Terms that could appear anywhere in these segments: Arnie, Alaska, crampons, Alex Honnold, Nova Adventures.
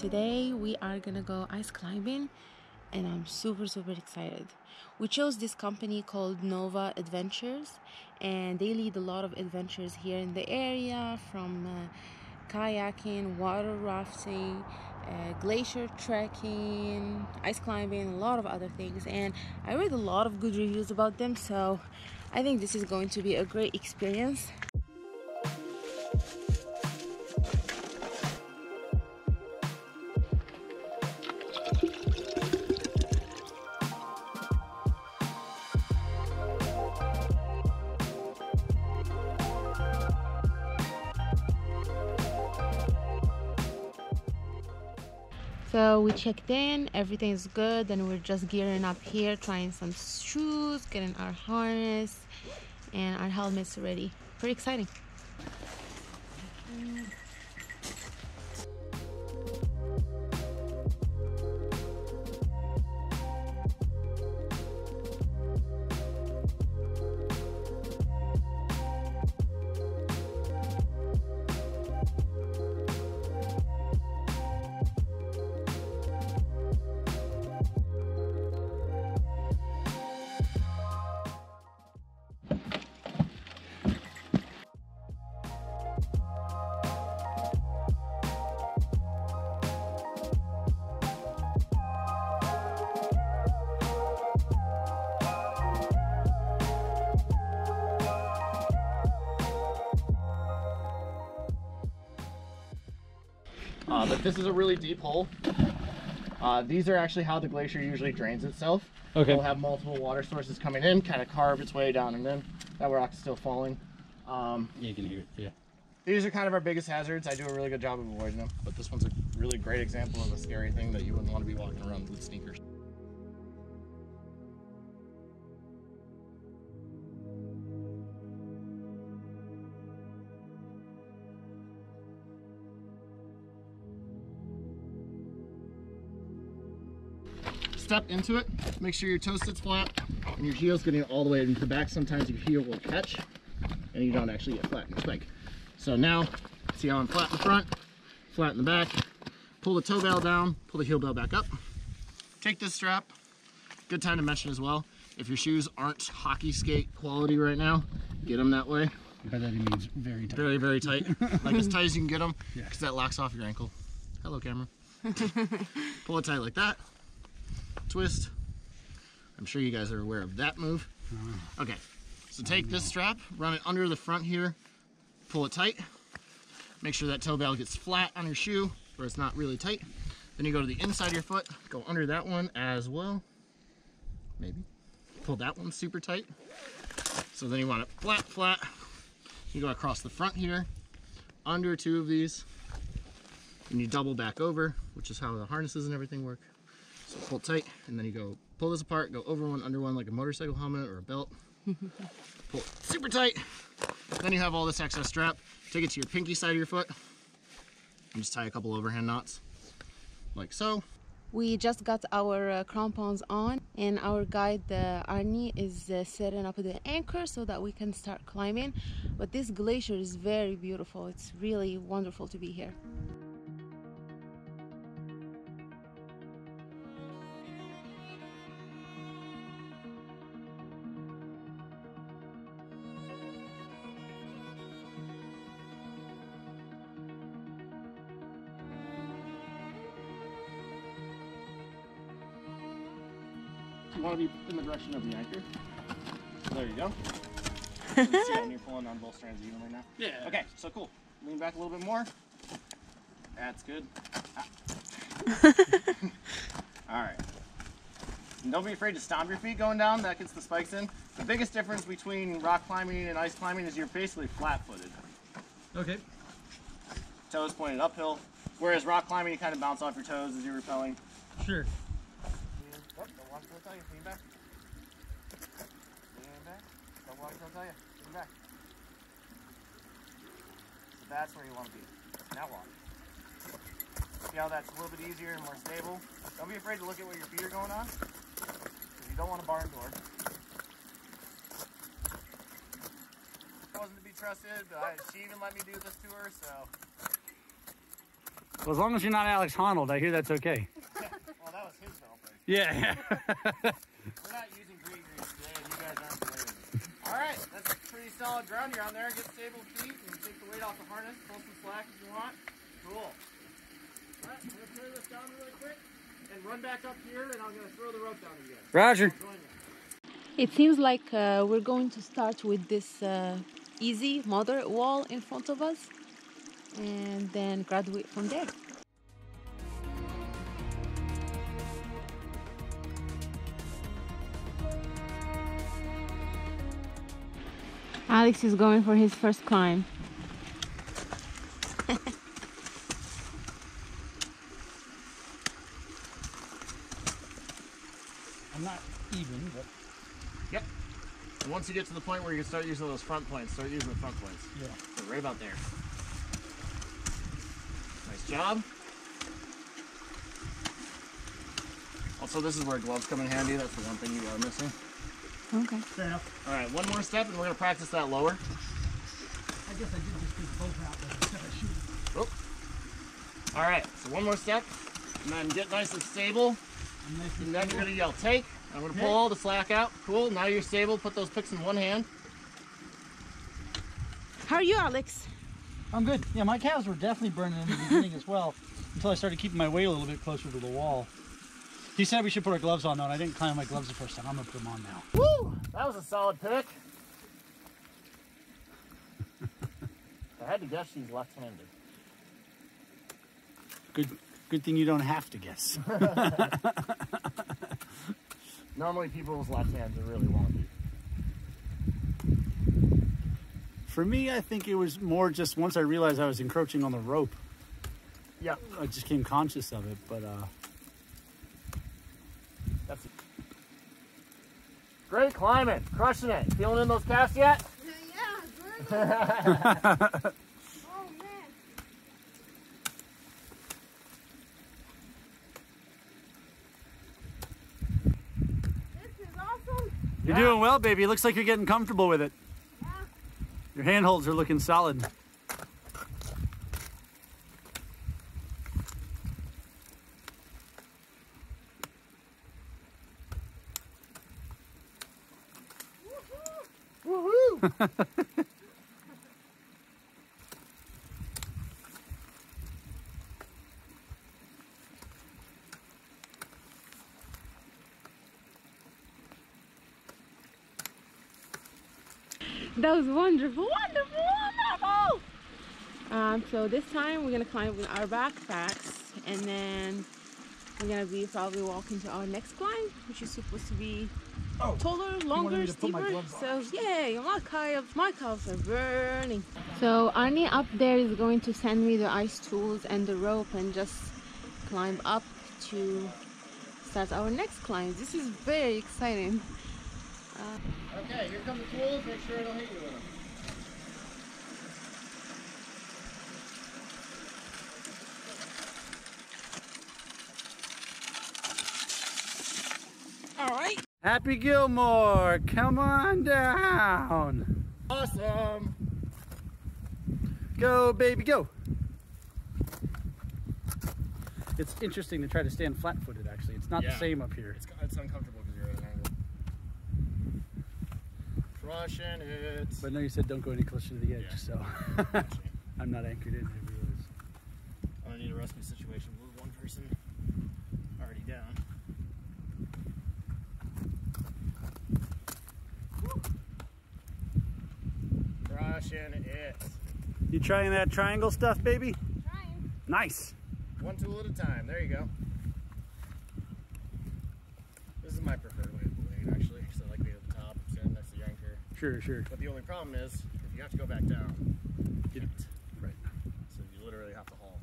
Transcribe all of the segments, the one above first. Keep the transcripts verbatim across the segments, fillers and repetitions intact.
Today we are gonna go ice climbing and I'm super super excited. We chose this company called Nova Adventures and they lead a lot of adventures here in the area, from uh, kayaking, water rafting, uh, glacier trekking, ice climbing, a lot of other things, and I read a lot of good reviews about them, so I think this is going to be a great experience. So we checked in, everything's good, and we're just gearing up here, trying some shoes, getting our harness and our helmets ready. Pretty exciting. Uh, but this is a really deep hole. Uh, these are actually how the glacier usually drains itself. Okay. We'll have multiple water sources coming in, kind of carve its way down and in. That rock's still falling. Um, you can hear it, yeah. These are kind of our biggest hazards. I do a really good job of avoiding them, but this one's a really great example of a scary thing that you wouldn't want to be walking around with sneakers. Step into it, make sure your toe sits flat and your heel's getting all the way into the back. Sometimes your heel will catch and you don't actually get flat in your spike. So now, see how I'm flat in the front, flat in the back. Pull the toe bell down, pull the heel bell back up. Take this strap. Good time to mention as well, if your shoes aren't hockey skate quality right now, get them that way. By that he means very tight. Very, very tight. Like as tight as you can get them, because that locks off your ankle. Hello, camera. Pull it tight like that. Twist. I'm sure you guys are aware of that move. Okay, so take this strap, run it under the front here, pull it tight, make sure that toe bell gets flat on your shoe where it's not really tight. Then you go to the inside of your foot, go under that one as well, maybe pull that one super tight. So then you want it flat flat. You go across the front here, under two of these, and you double back over, which is how the harnesses and everything work. So pull tight, and then you go pull this apart, go over one, under one, like a motorcycle helmet or a belt. Pull it super tight. Then you have all this excess strap. Take it to your pinky side of your foot and just tie a couple overhand knots, like so. We just got our uh, crampons on, and our guide uh, Arnie is uh, setting up the anchor so that we can start climbing. But this glacier is very beautiful. It's really wonderful to be here. You want to be in the direction of the anchor. There you go. You can see when you're pulling on both strands evenly now. Yeah. Okay, so cool. Lean back a little bit more. That's good. Ah. All right. And don't be afraid to stomp your feet going down. That gets the spikes in. The biggest difference between rock climbing and ice climbing is you're basically flat-footed. Okay. Toes pointed uphill. Whereas rock climbing, you kind of bounce off your toes as you're rappelling. Sure. Lean back. Lean back. Don't watch what I tell you. Lean back. So that's where you want to be. Now walk. See how that's a little bit easier and more stable? Don't be afraid to look at what your feet are going on, because you don't want a barn door. She wasn't to be trusted, but she even let me do this to her, so... Well, as long as you're not Alex Honnold, I hear that's okay. Well, that was his girlfriend. Yeah. We're not using green grease today, and you guys aren't related. All right, that's pretty solid ground you're on there. Get stable feet and take the weight off the harness. Pull some slack if you want. Cool. All right, we're going to clear this down really quick and run back up here, and I'm going to throw the rope down again. Roger. It seems like uh, we're going to start with this uh, easy, moderate wall in front of us, and then graduate from there. Alex is going for his first climb. I'm not even, but yep. And once you get to the point where you can start using those front planes, start using the front planes. Yeah. They're right about there. Nice job. Also, this is where gloves come in handy. That's the one thing you are missing. Okay. Fair enough. All right, one more step, and we're going to practice that lower. I guess I did just do both out there instead of shooting. Oh. All right, so one more step, and then get nice and stable. And, nice and, and then stable. You're going to yell, take. I'm going to pull all the slack out. Cool, now you're stable. Put those picks in one hand. How are you, Alex? I'm good. Yeah, my calves were definitely burning in the beginning as well, until I started keeping my weight a little bit closer to the wall. He said we should put our gloves on, though, and I didn't climb my gloves the first time. I'm going to put them on now. Woo! That was a solid pick. I had to guess she's left-handed. Good, good thing you don't have to guess. Normally people with left hands are really wonky. For me, I think it was more just once I realized I was encroaching on the rope. Yeah. I just came conscious of it, but uh that's it. Great climbing, crushing it. Feeling in those calves yet? Yeah, yeah, really. Oh man. This is awesome. You're yeah. doing well, baby. It looks like you're getting comfortable with it. Your handholds are looking solid. Woohoo! Woohoo! That was wonderful, wonderful, wonderful! Um, so this time we're gonna climb with our backpacks, and then we're gonna be probably walking to our next climb, which is supposed to be oh, taller, longer, steeper. So yay, my calves, my calves are burning. So Arnie up there is going to send me the ice tools and the rope and just climb up to start our next climb. This is very exciting. Uh, Okay, here come the tools. Make sure I don't hit you with them. All right. Happy Gilmore, come on down. Awesome. Go, baby, go. It's interesting to try to stand flat-footed, actually. It's not yeah. the same up here. It's, it's uncomfortable because you're at an angle. Crushing it. But no, you said don't go any closer to the edge, yeah. so I'm not anchored in. I don't need a rescue situation with one person already down. Woo. Crushing it. You trying that triangle stuff, baby? I'm trying. Nice. One tool at a time. There you go. This is my preferred way of blade, actually, because I like being at the top. Next to your anchor. Sure, sure. But the only problem is, if you have to go back down, you can't. Right. So you literally have to haul.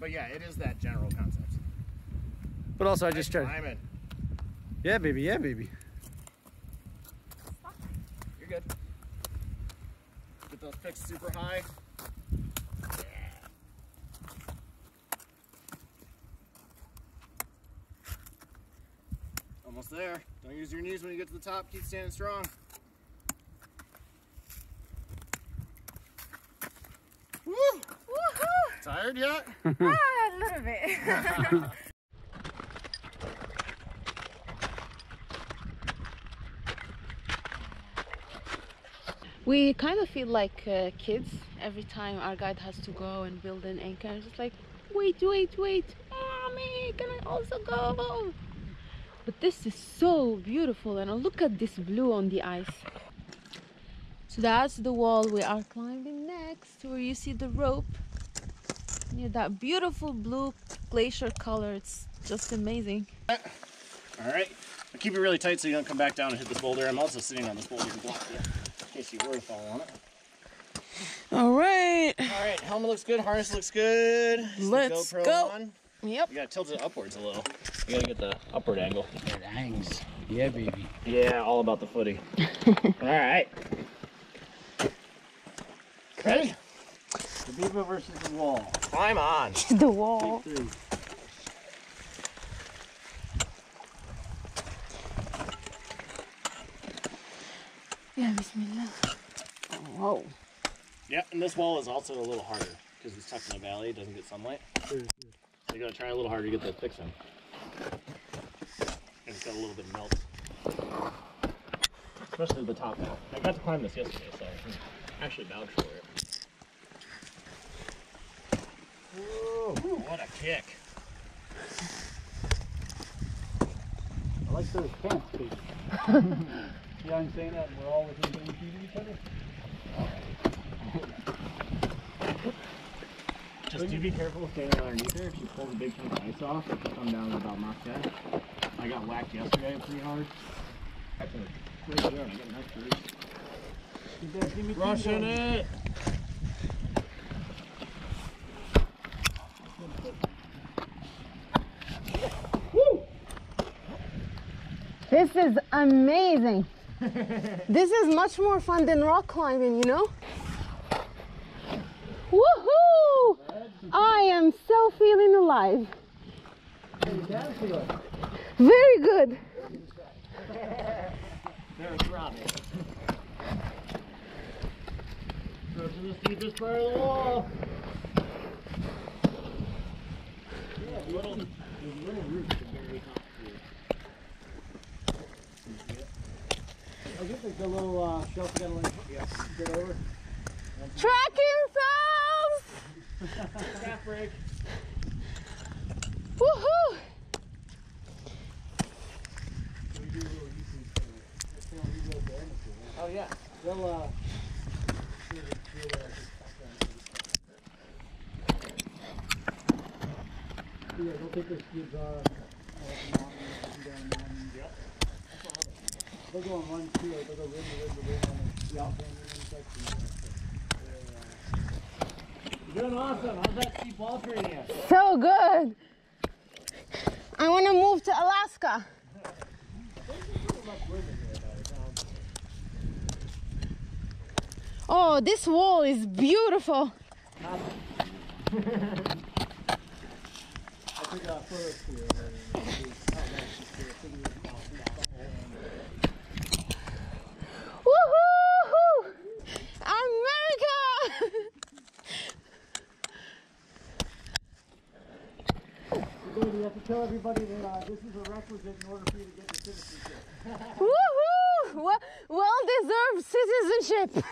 But yeah, it is that general concept. But also, I just tried. I'm in. Yeah, baby. Yeah, baby. You're good. Get those picks super high. Almost there. Don't use your knees when you get to the top. Keep standing strong. Woo! Tired yet? ah, a little bit. We kind of feel like uh, kids every time our guide has to go and build an anchor. It's just like, wait, wait, wait, mommy, can I also go? But this is so beautiful, and look at this blue on the ice. So that's the wall we are climbing next, where you see the rope. Yeah, that beautiful blue glacier color. It's just amazing. All right, I'll keep it really tight so you don't come back down and hit this boulder. I'm also sitting on this boulder block here. In case you were to fall on it. All right. All right. Helmet looks good. Harness looks good. Let's go. On. Yep. You gotta tilt it upwards a little. You gotta get the upward angle. That hangs. Yeah, baby. Yeah, all about the footy. All right. Ready? The beaver versus the wall. Climb on. The wall. Three, yeah, bismillah. Whoa. Yeah, and this wall is also a little harder because it's tucked in a valley, it doesn't get sunlight. So you gotta try a little harder to get that fix in. And it's got a little bit of melt. Especially the top now. I got to climb this yesterday, so I can actually vouch for it. Whoa, whew, what a kick. I like those pants, too. You know what I'm saying? That we're all within thirty feet of each other? Right. Just do be careful standing underneath her. If she pulls a big chunk of ice off, it can come down to about my head. I got whacked yesterday pretty hard. I got an extra. Rushing it! Woo! This is amazing! This is much more fun than rock climbing, you know? Woohoo! I am so feeling alive. Very good. Very throbbing. Go to the steepest part of the wall. Yeah, little, little roots are very complicated. I guess there's a little uh, shelf we gotta let get over. Tracking sounds! Half break. Woohoo! Oh, yeah. We'll, uh. Yeah, we'll take those cubes off. They'll go on one, two, like they'll go rid, rid, rid, rid, and yeah. You're doing awesome. How's that steep wall treating you? So good. I want to move to Alaska. Oh, this wall is beautiful. I took off first here. You have to tell everybody that uh, this is a requisite in order for you to get your citizenship. Woohoo! Well, well deserved citizenship!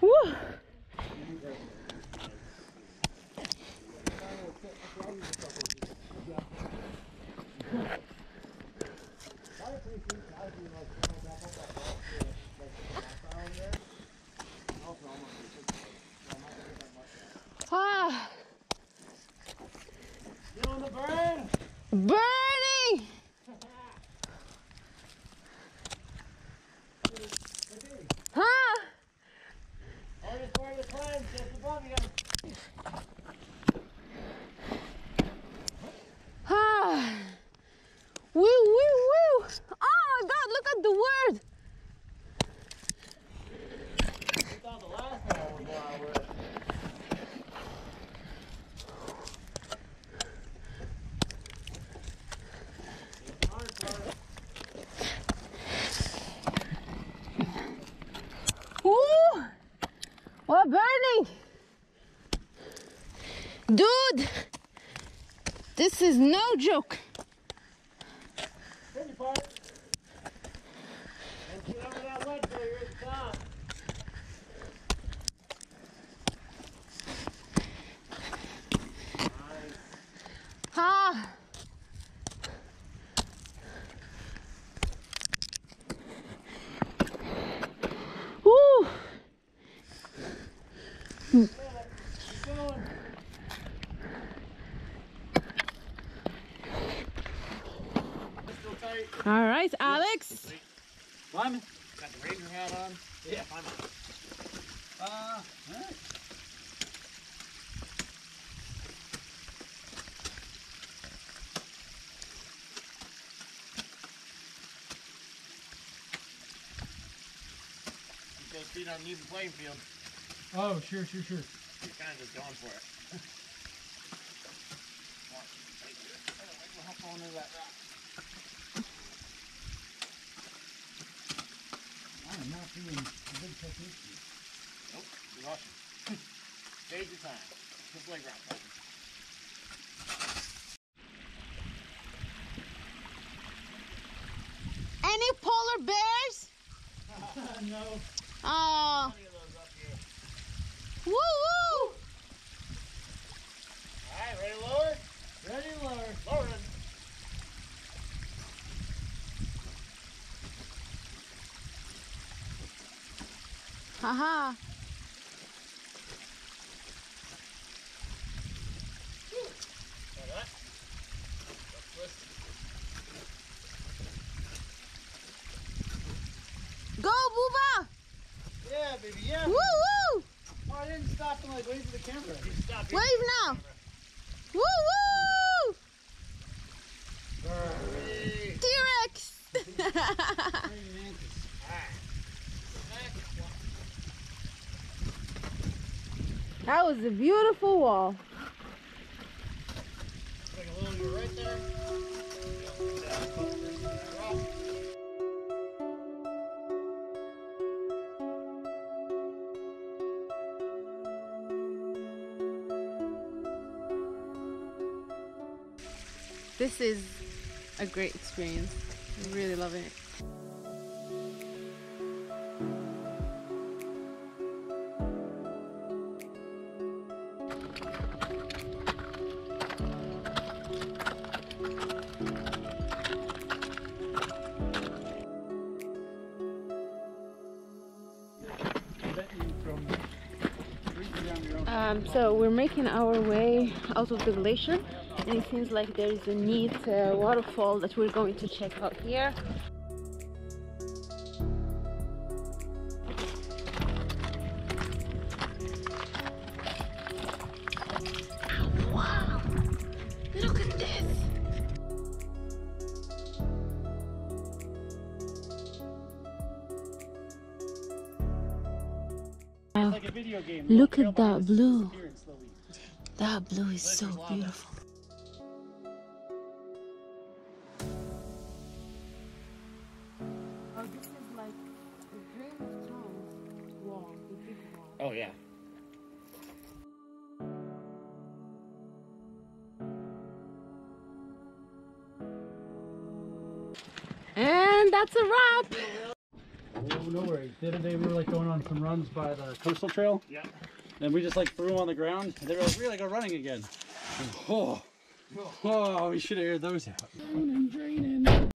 Woo! Ah. Feeling the burn? Burning! Huh? Hardest part of the climb, just above you. Ah. Woo, woo, woo! Oh my god, look at the word! Oh, burning! Dude! This is no joke! And get over that ledge where you're at the top. Nice. Ah! Woo! Keep going. Still tight. All right, Alex. Yes. Climbing. Got the ranger hat on. Yeah, climbing. Uh, all right. Keep those feet on an even playing field. Oh, sure, sure, sure. You're kind of just going for it. I don't like to hop on into that rock. I'm not doing a big technique here. Nope, you're rushing. Stage your time. Just like rock climbing. Any polar bears? No. Oh. Woo woo! Alright, ready to lower? Ready to lower. Lowering. Haha. Go, Booba! Yeah, baby, yeah. Woo woo! Well, I didn't stop and like wave for the camera. You stopped. Wave now. Woo woo! T-Rex! That was a beautiful wall. Like a little girl right there. This is a great experience. I'm really loving it. Um, so we're making our way out of the glacier, and it seems like there is a neat uh, waterfall that we're going to check out here. Wow! Look at this! Wow. Look at that blue. That blue is so beautiful. Oh, this is like a very strong wall, a big wall. Oh, yeah. And that's a wrap! Oh, no worries. The other day we were like going on some runs by the coastal trail. Yeah. And we just like threw them on the ground, and they were like, we're gonna go running again. Oh, oh, we should have aired those out. Draining, draining.